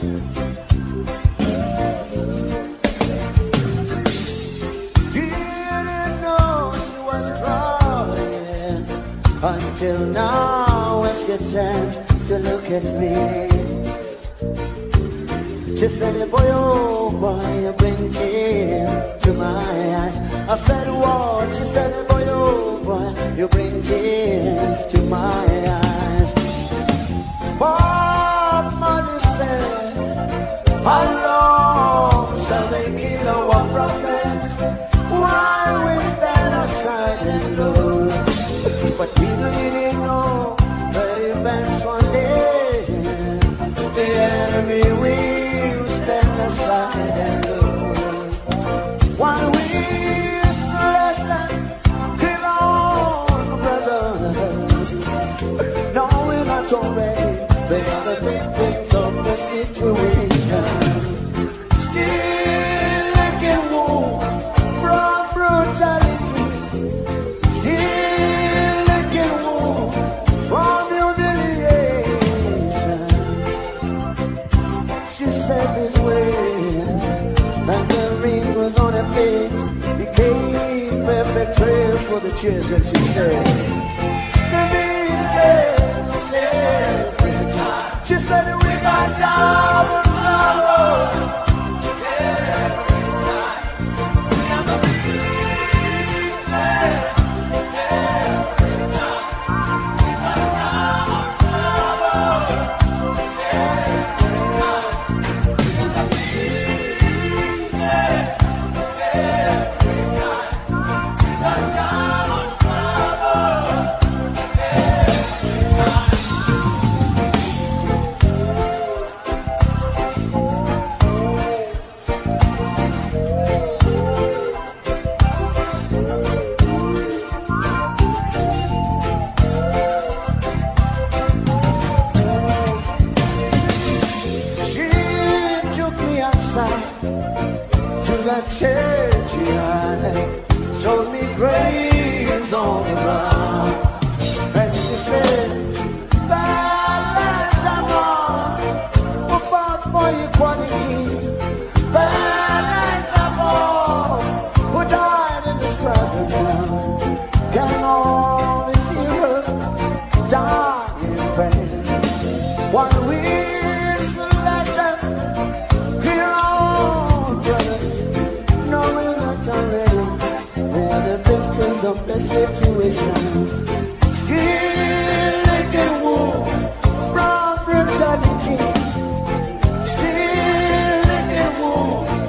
Didn't know she was crying until now, when she turned to look at me. She said, "Boy, oh boy, you bring tears to my eyes." I said, "What?" She said, "Boy, oh boy, you bring tears to my eyes." Bob Marley said, "How long shall they kill our prophets? While we stand aside and go?" But people didn't know that eventually the enemy will stand aside and go. While we slash and kill our brothers, no, we're not already. They are the victims of the situation. Still lacking wounds from brutality. Still lacking wounds from humiliation. She said his ways, and the ring was on her face, became perfect trails for the tears that she said. The victims said. She said, "We might die tomorrow." Every time we are the victims. Every time we might die tomorrow. Every time we are the victims. Every time we might die tomorrow. Showed me graves on the ground, and she said that there's someone who fought for equality, that there's someone who died in this crowded ground. Can all these heroes die in vain? While we slash and kill our brothers, no, we're not already. The victims of the situation. Still naked wolves from brutality. Still naked wolves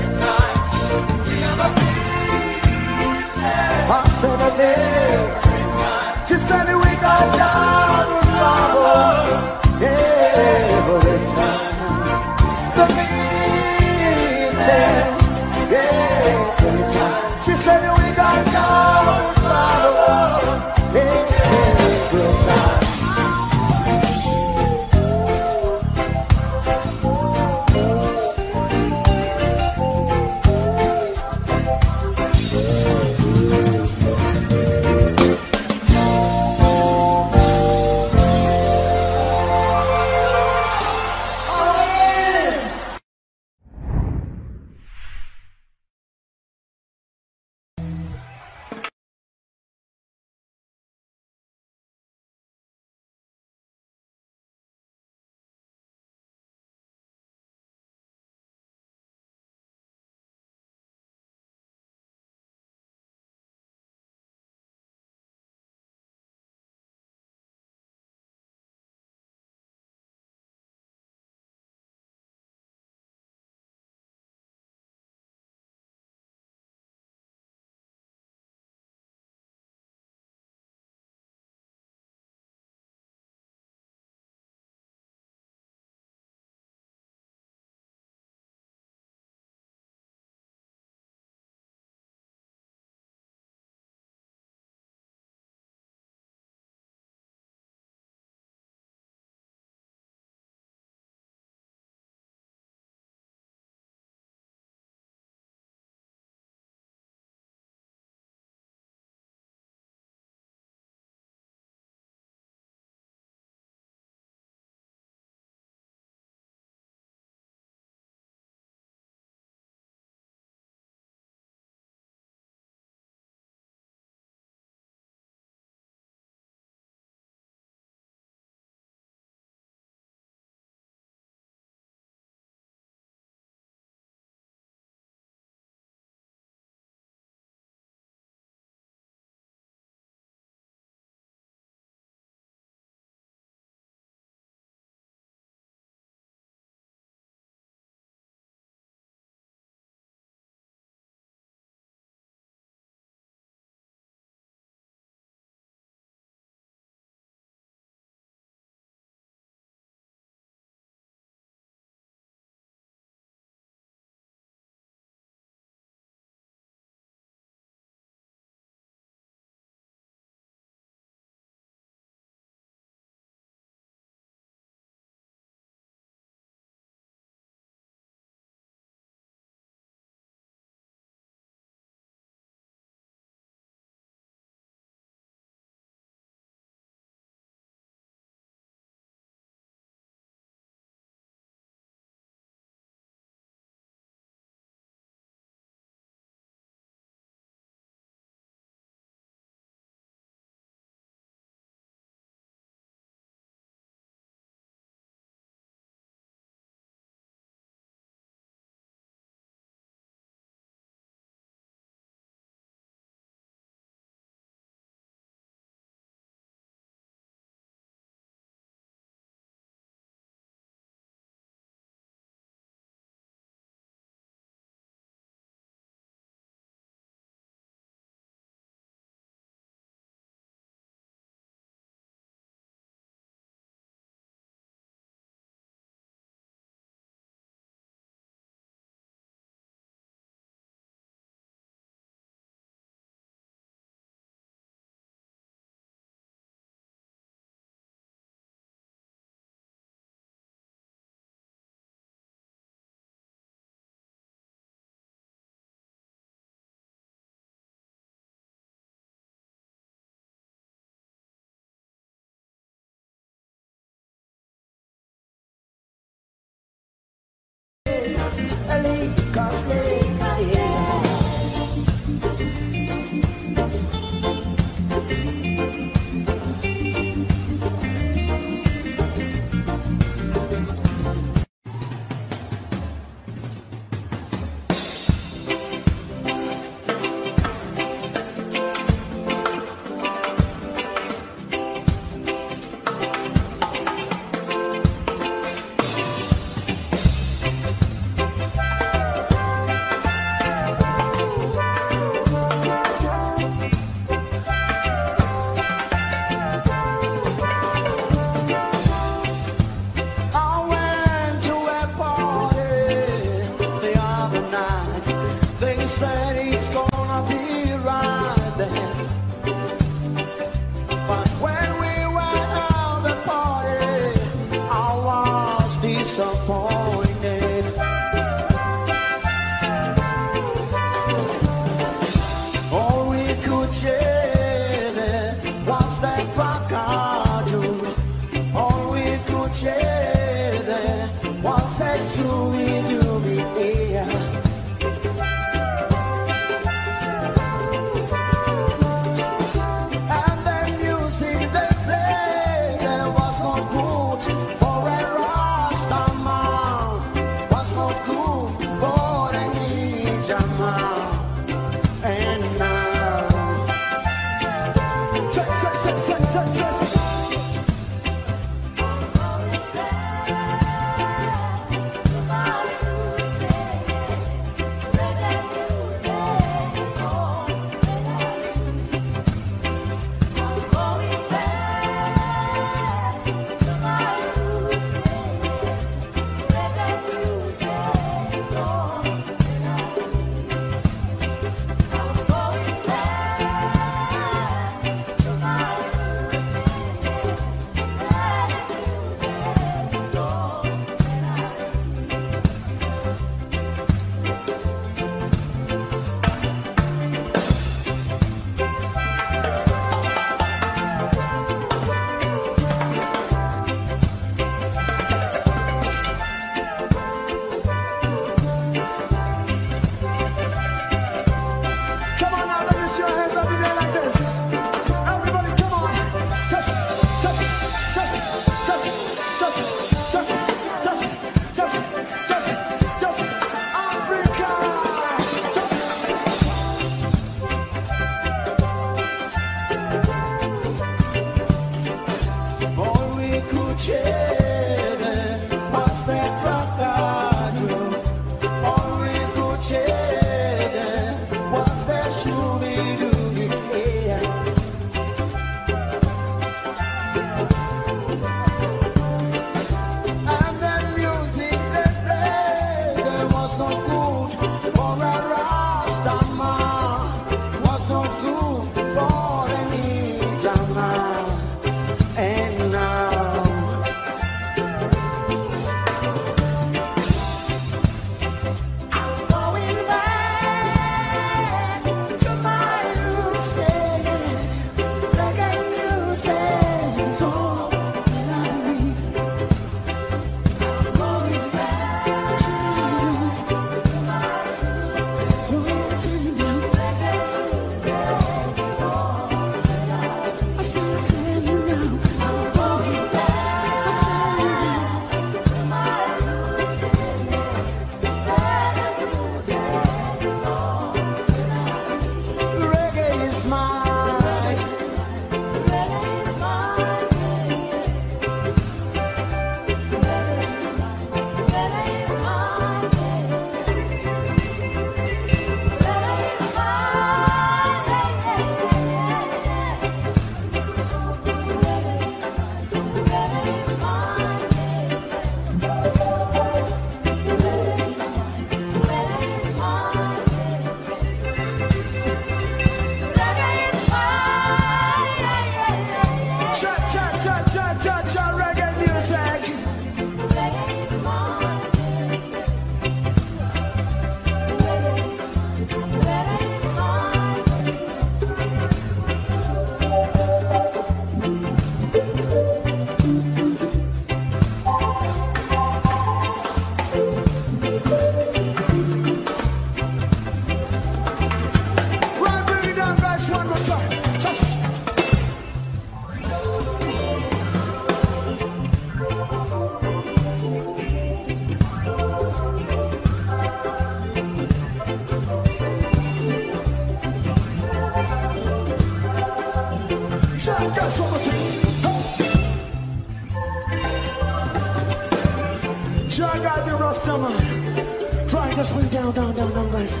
Sure got the roster, man. Try, just swing down, guys.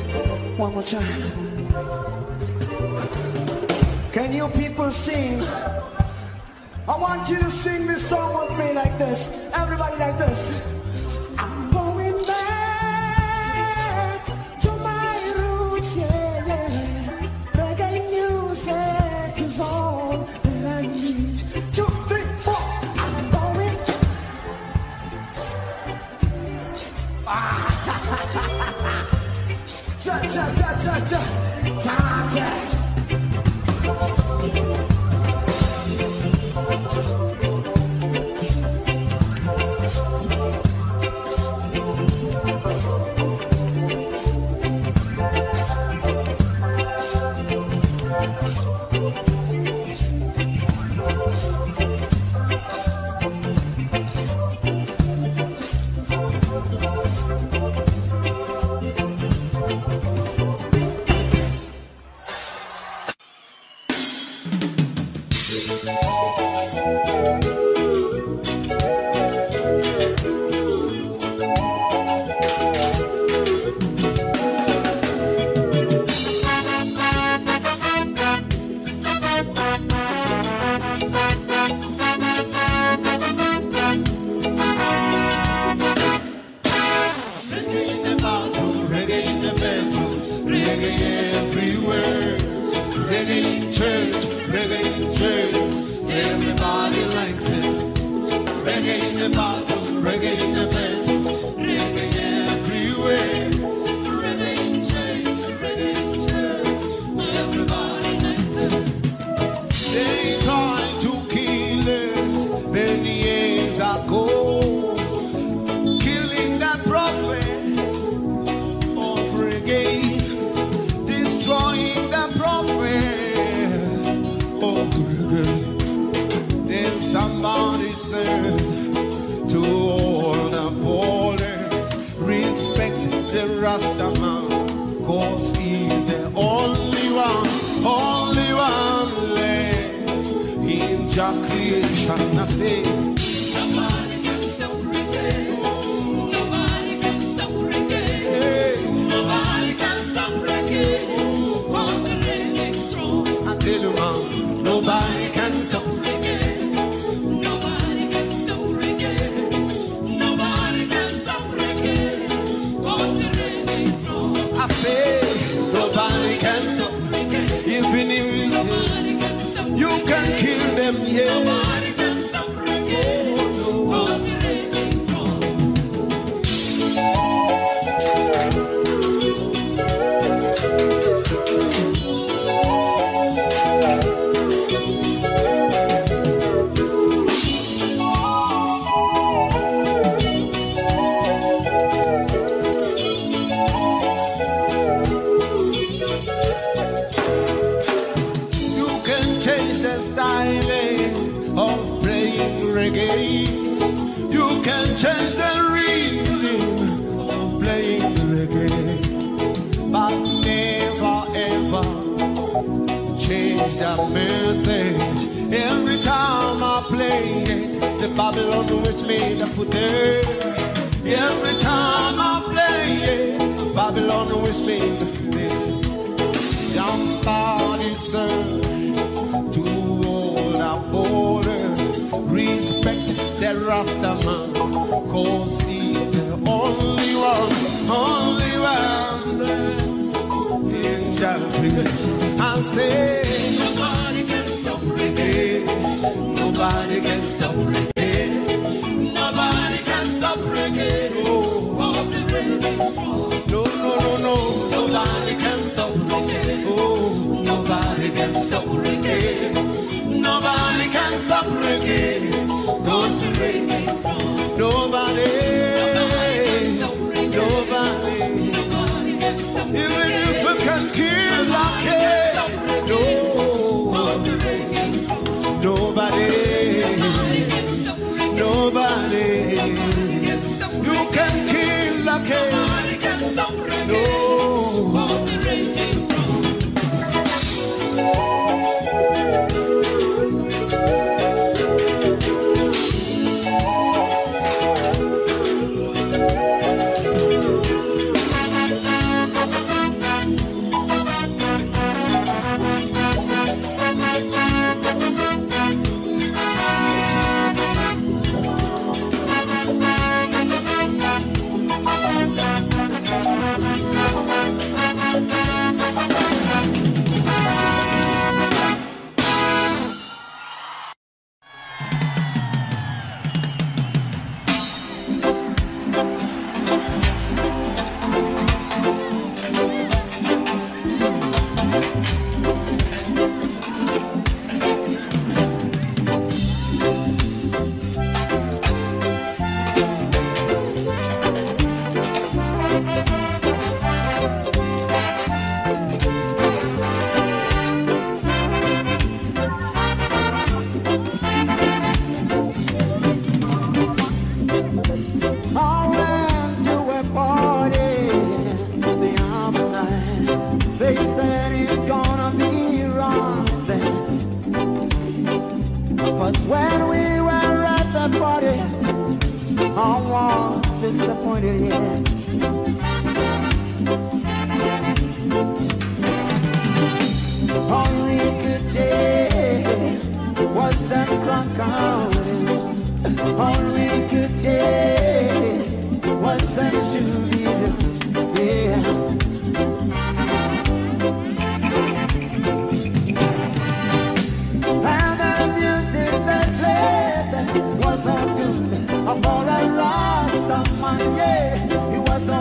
One more time. Can you people sing? I want you to sing this song with me like this. Everybody like this. I'm going back to my roots, yeah, yeah. Reggae music is all that I need. 2, 3, 4. I'm going. Cha cha cha cha cha cha cha. But when we were at the party, I was disappointed, yeah. All we could take was them drunk counting. All we could take was them shooting, yeah. Yeah, it was no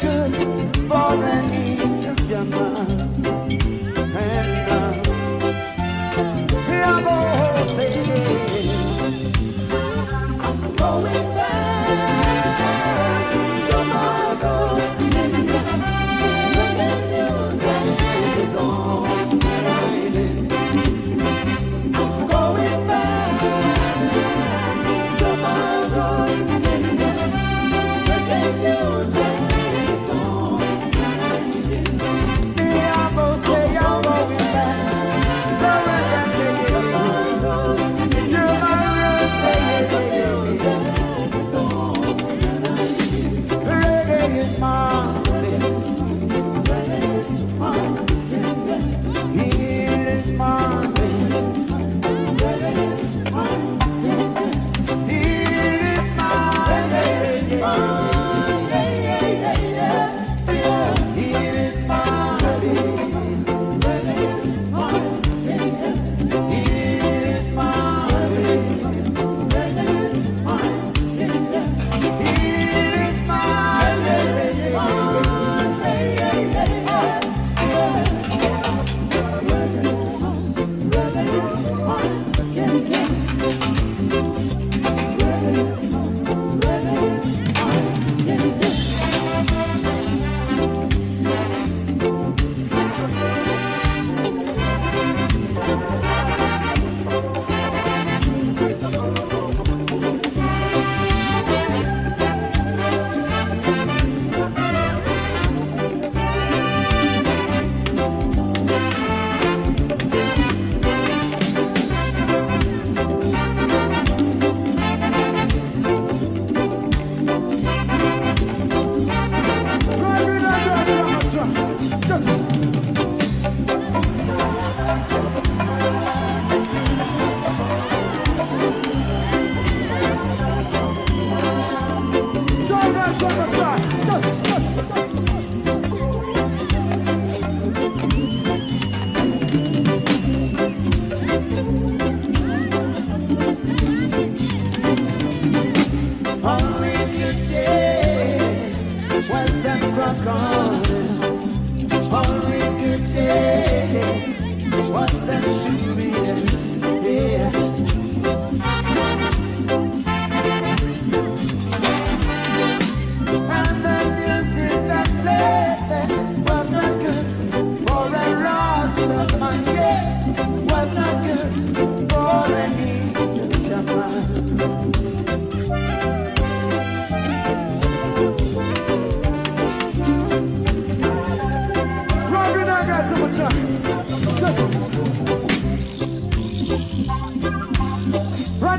good for me, Jamal. And now I'm say, I'm going back for my rose, news and the song that I sing. I'm going back for my rose. News Right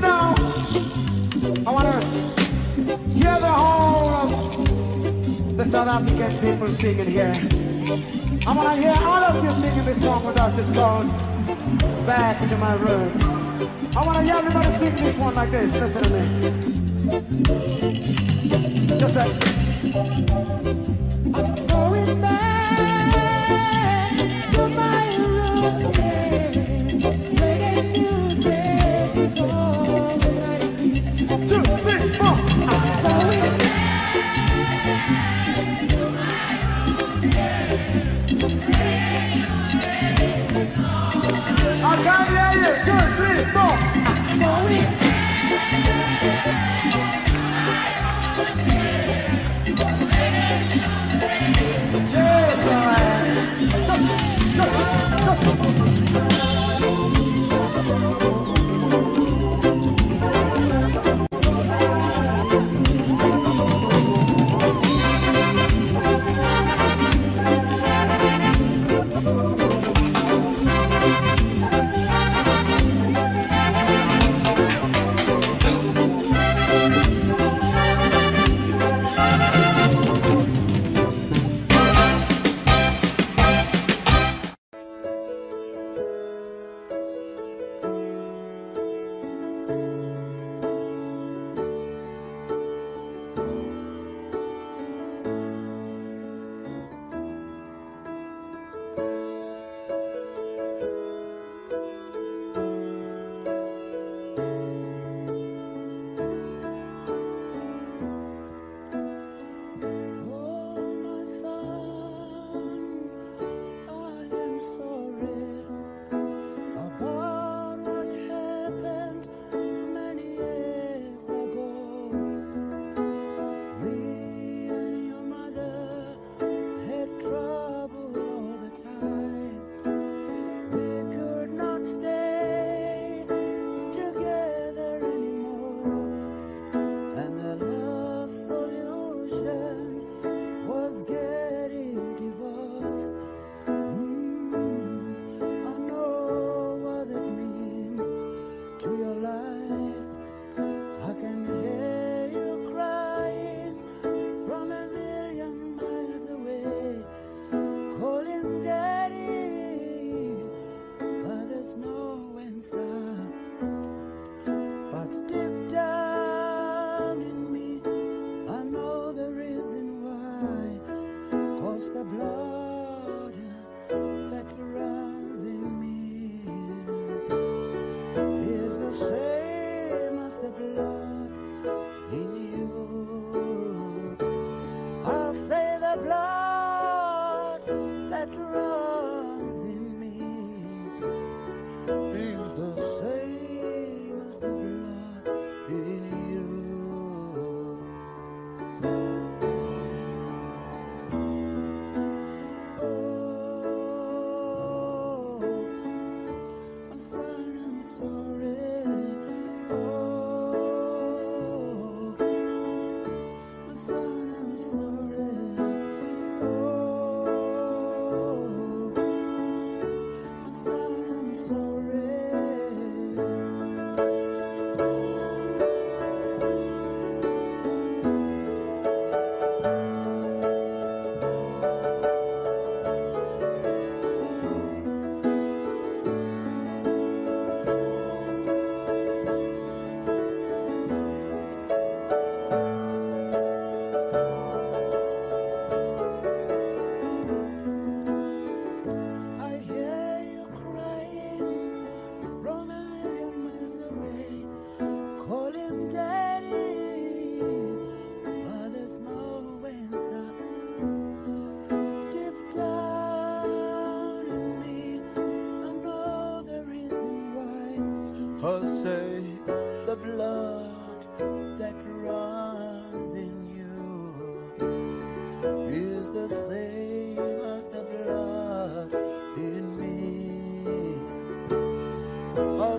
now, I want to hear the whole of the South African people singing here. I want to hear all of you singing this song with us. It's called Back to My Roots. I want to hear everybody sing this one like this. Listen to me. Just say, I'm going back to my roots.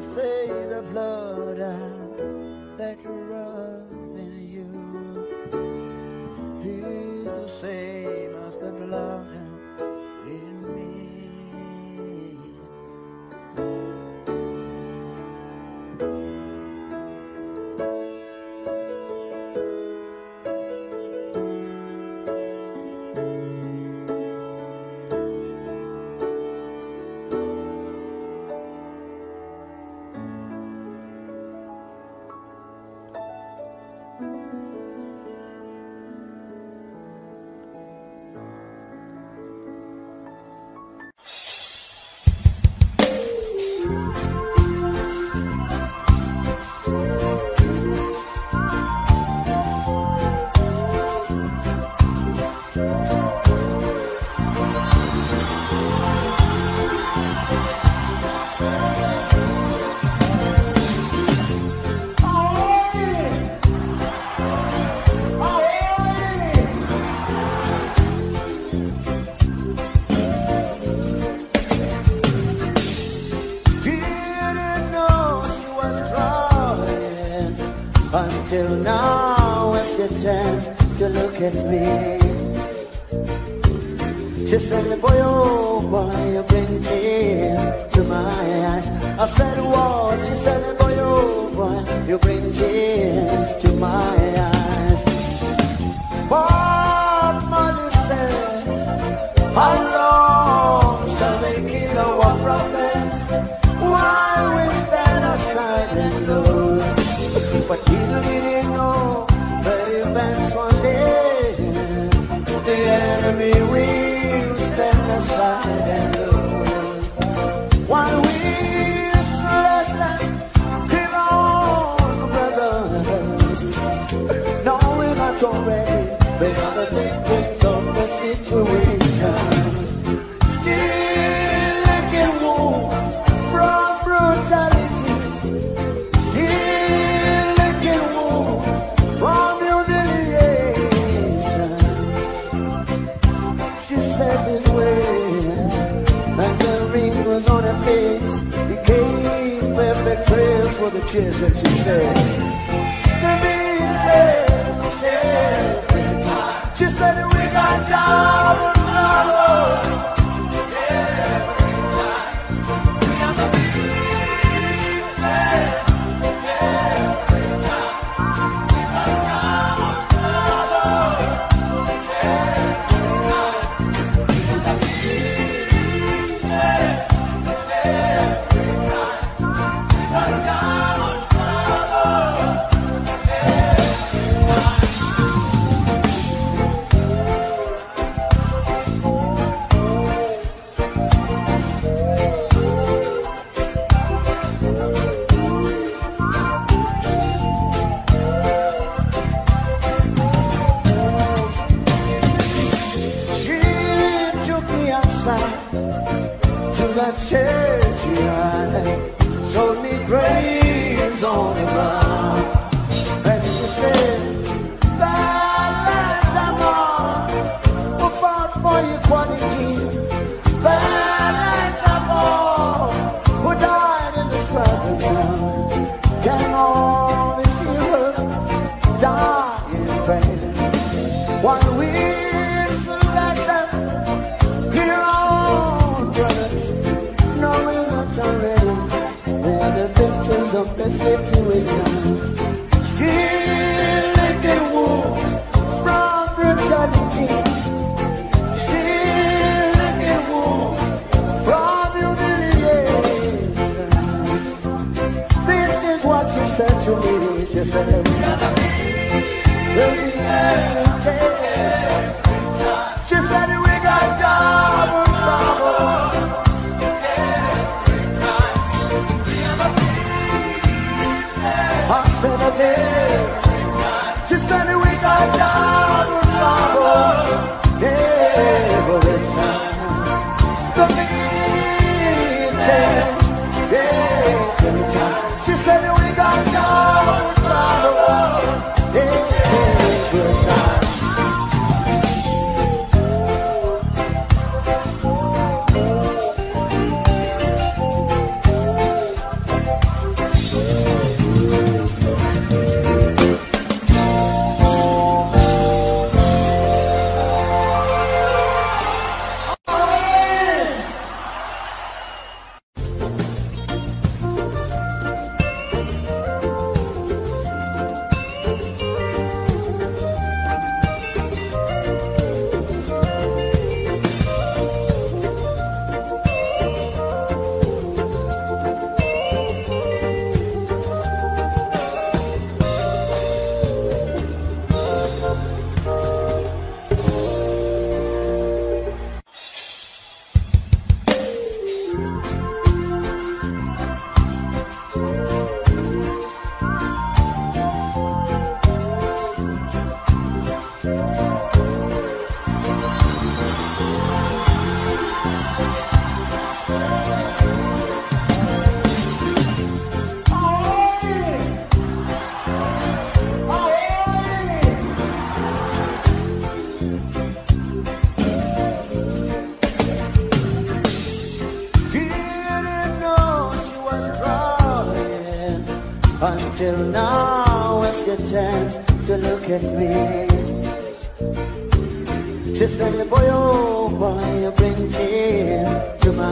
Say the blood out. better us in you. He's the same as the blood in till now, as she turned to look at me, she said, "Boy, oh boy, you bring tears to my eyes." I said, "What?" She said, "Boy, oh boy, you bring tears to my eyes." But Molly said, "How long shall they kill our prophets? While we stand aside and look?" But little did he know that events one day the enemy will stand aside and look. While we slash and kill our own brothers, knowing that already they are the victims of the situation. Still like a wolf from brutality, still trails for the tears that she said. The meantime, yeah, she said we got down and trouble. Every time we are the meantime, every time we got down and trouble. Every time we are the meantime, every time. Showed me graves on the ground, and she said that last summer who fought for equality, that last summer who died in the struggle, can all this hero die in vain? While we slash here on brothers, knowing that already the victims of the situation, still looking wolves from brutality, still looking wolves from humiliation. This is what she said to me. She said, "We are the victims." She said, "We got double trouble." She said we got double trouble every time. The victims every time. She said we got double trouble every time. Until now it's your chance to look at me. She said, boy, oh boy, you bring tears to my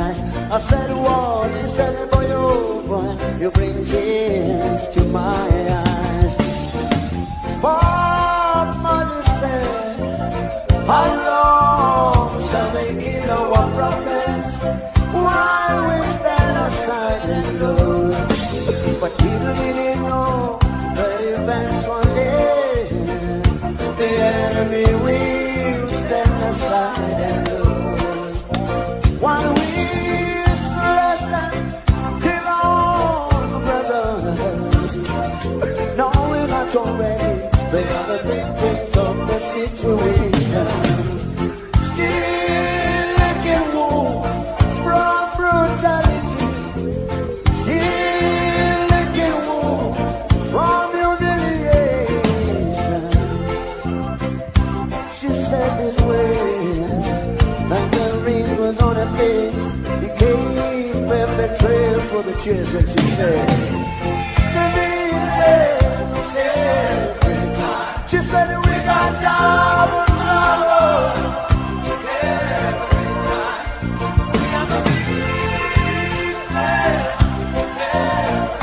eyes. I said, what? She said, boy, oh boy, you bring tears to my eyes. What money said, how long shall they give our prophets? Why we stand aside and go? But you didn't know that eventually the enemy will stand aside and look. One will slash and kill all brothers, knowing that already they are the victims of the situation. Still like a wolf from brutality. For the cheers that you said, the angel said, she said we got double trouble. Every time we are the victims. Every time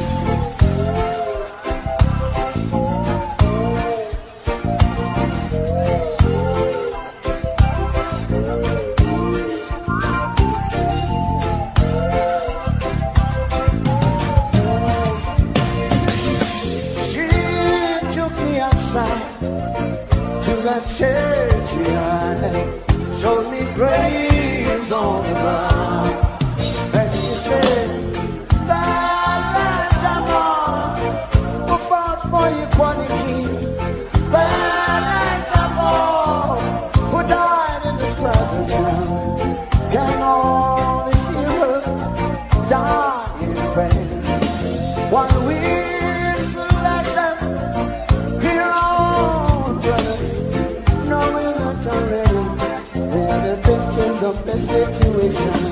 we got double trouble. Every time we are the victims. Every time we got double. Showed me graves on the ground, and she said that last of all who fought for equality, that last of all who died in this bloody ground, can all this hero die in vain? One whistle at them, here on brothers, knowing that already victims of the situation.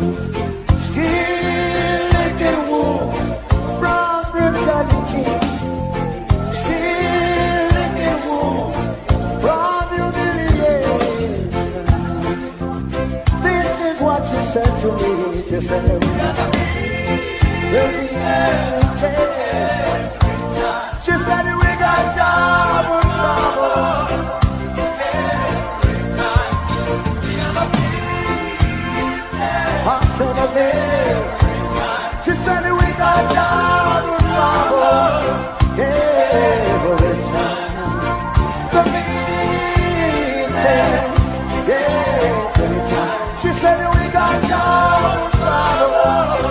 Still like a wolf from brutality. Still like a wolf from humiliation. This is what she said to me. She said, we'll be happy. She said, we got double trouble. She said we got double trouble. Every time the victims, every time. She said we got double trouble.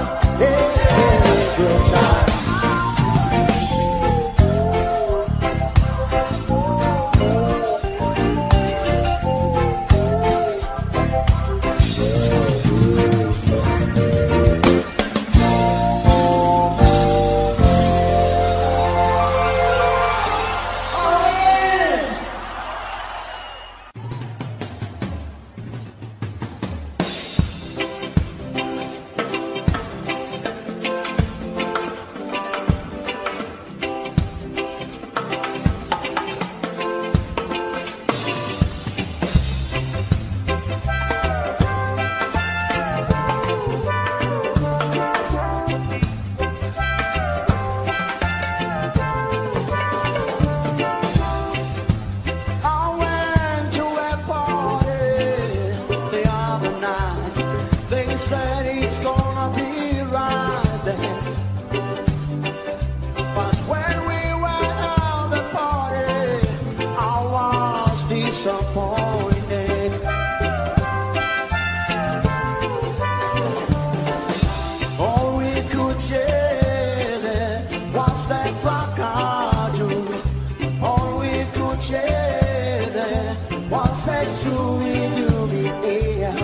Every time. Should we do the air?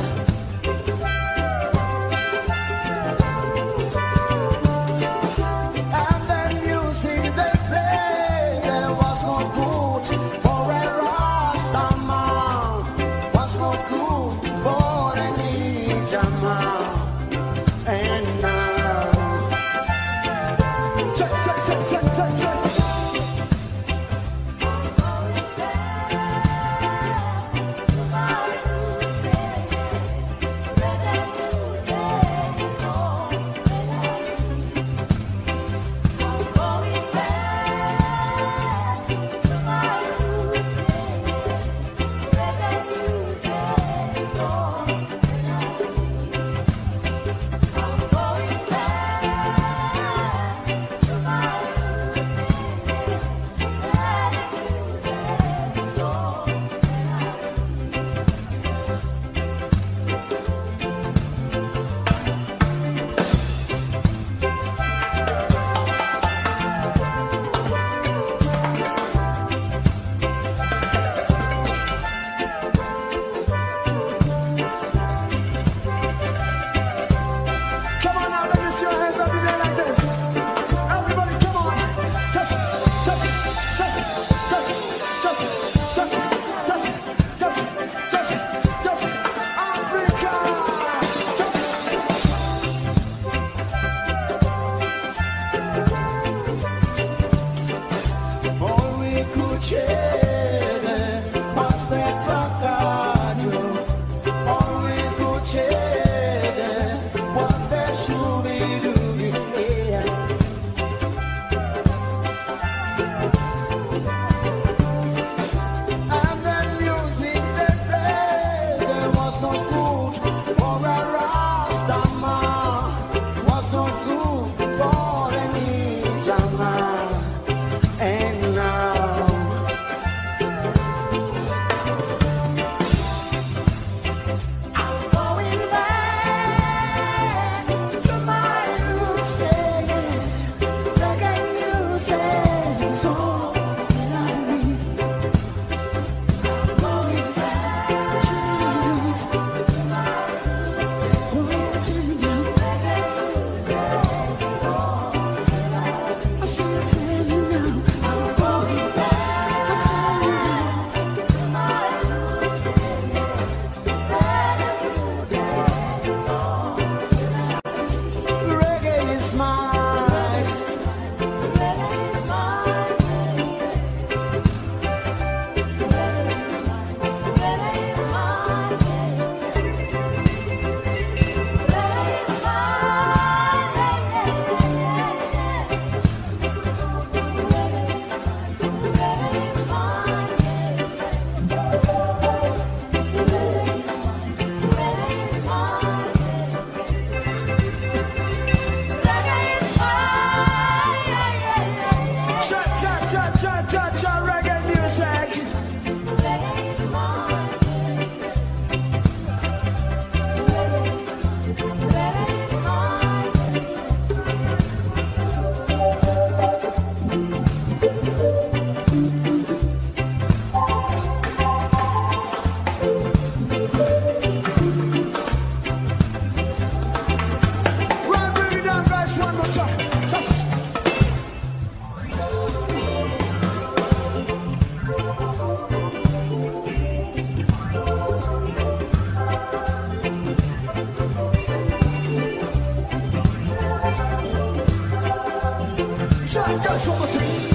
guys on the team.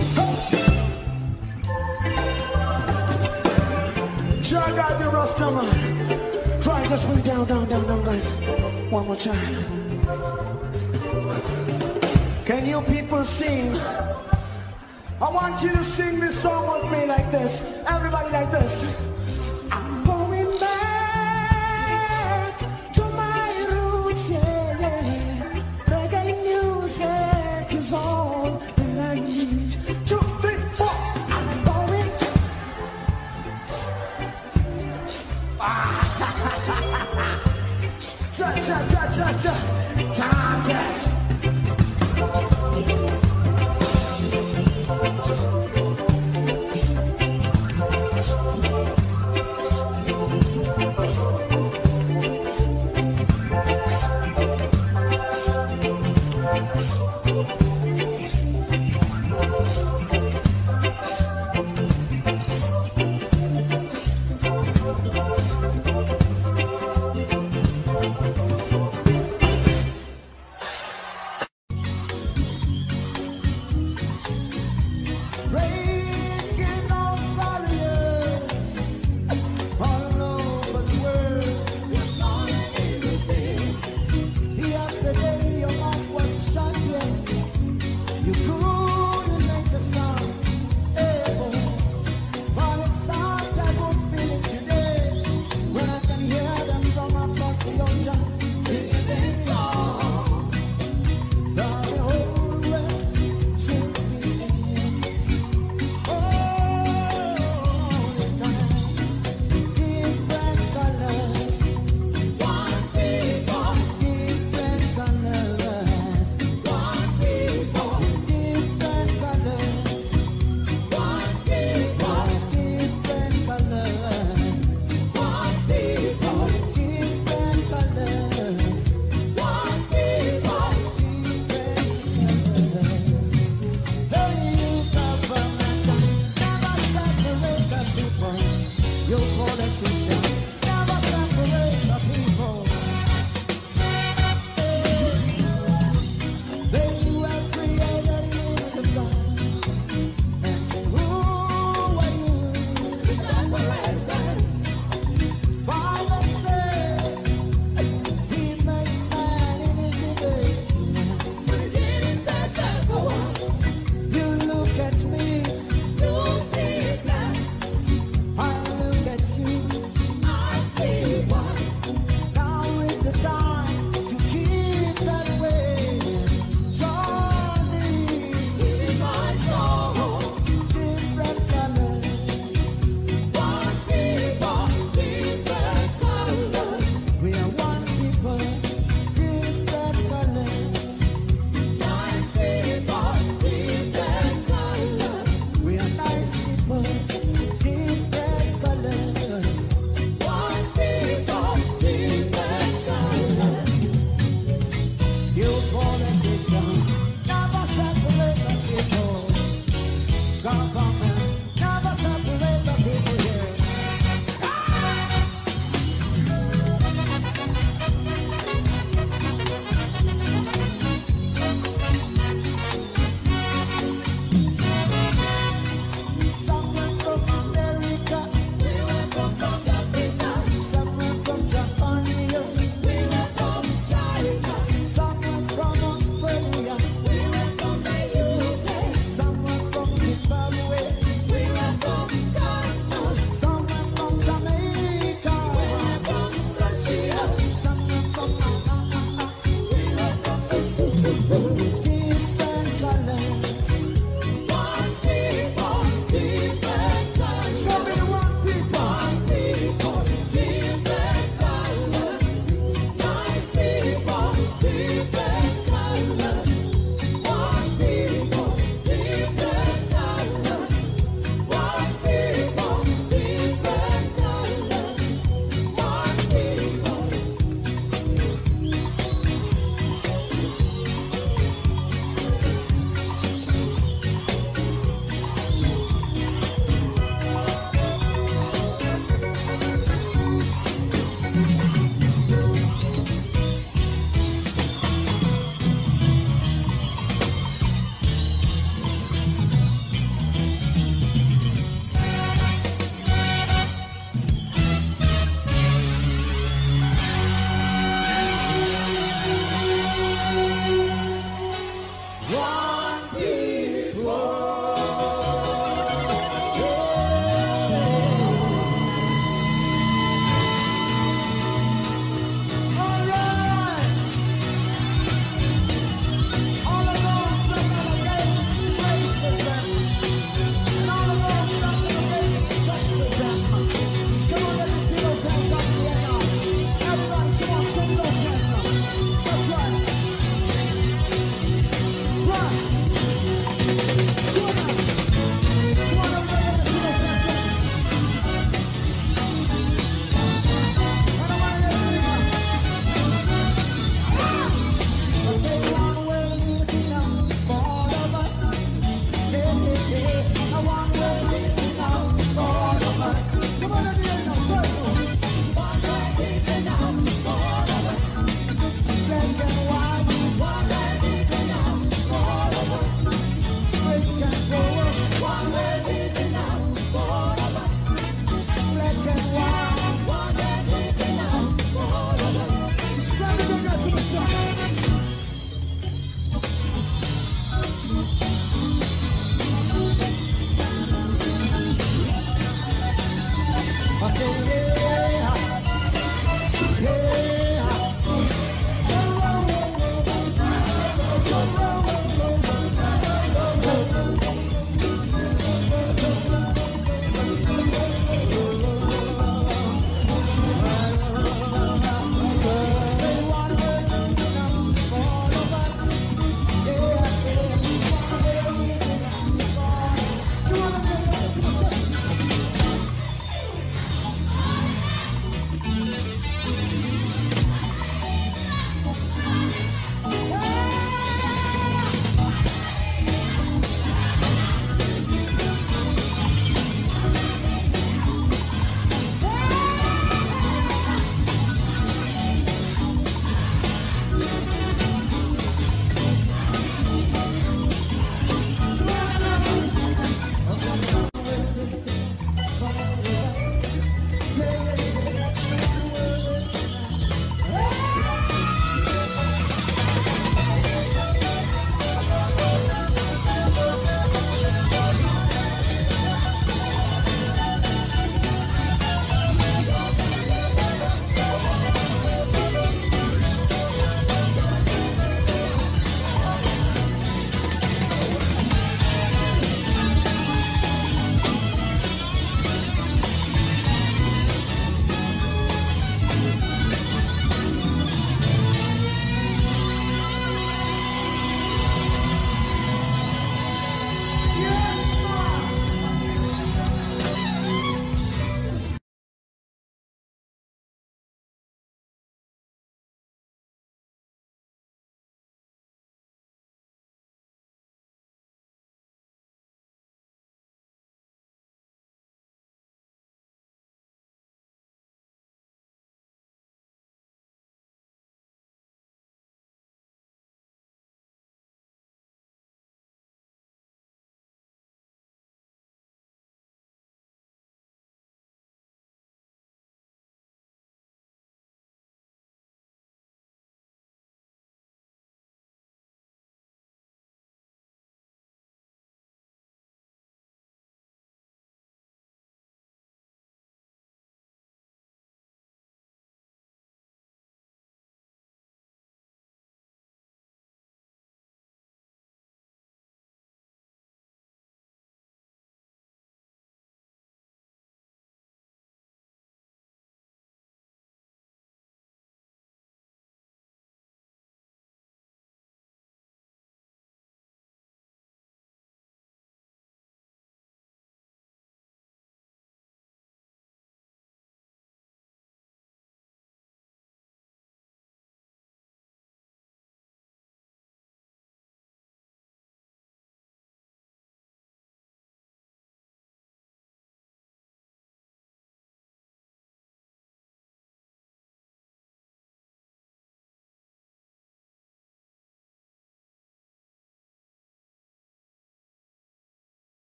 Try got the rust on. Try just move down, guys. One more time. Can you people sing? I want you to sing this song with me like this. Everybody like this. I'm going back to my roots, yeah, yeah. Reggae music is all that I need. 2, 3, 4. I'm going. Cha cha cha cha cha cha cha. Today your life was shot, yeah.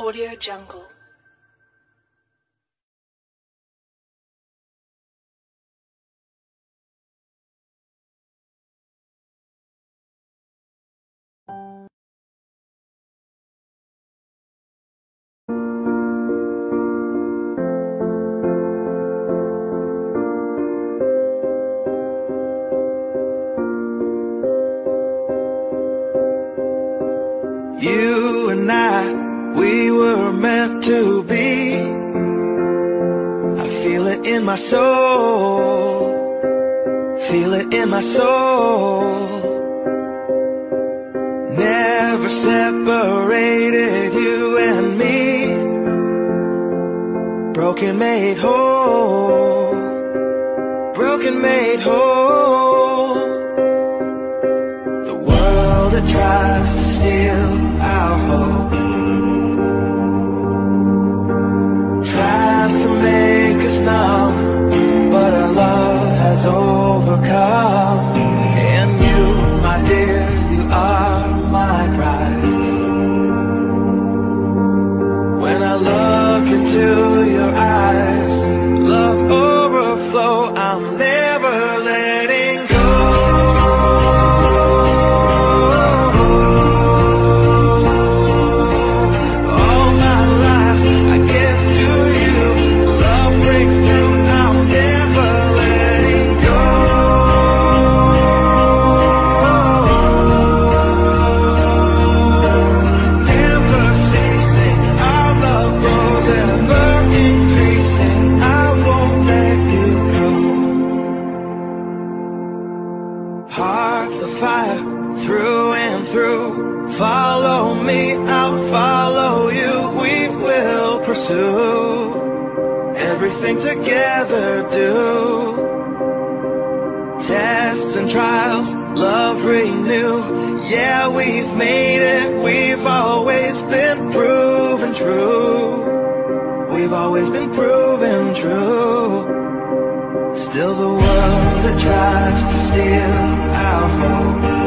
Audio Jungle. You and I, we were meant to be. I feel it in my soul, feel it in my soul. Never separated, you and me. Broken made whole, broken made whole. The world that tries to steal our hope, tries to make us numb, but our love has overcome. And you, my dear, you are my prize. When I look into your eyes, love overflow, I'm never letting go. Together do tests and trials, love renew. Yeah, we've made it, we've always been proven true. We've always been proven true. Still the world that tries to steal our hope,